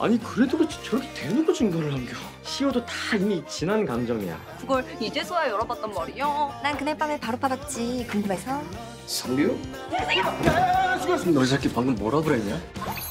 아니 그래도 그렇지 저렇게 대놓고 증거를 남겨. 시효도 다 이미 지난 감정이야. 그걸 이제서야 열어봤단 말이야. 난 그날 밤에 바로 팔았지. 궁금해서. 성규? 야, 수고하셨습니다. 너 이 새끼 방금 뭐라 그랬냐?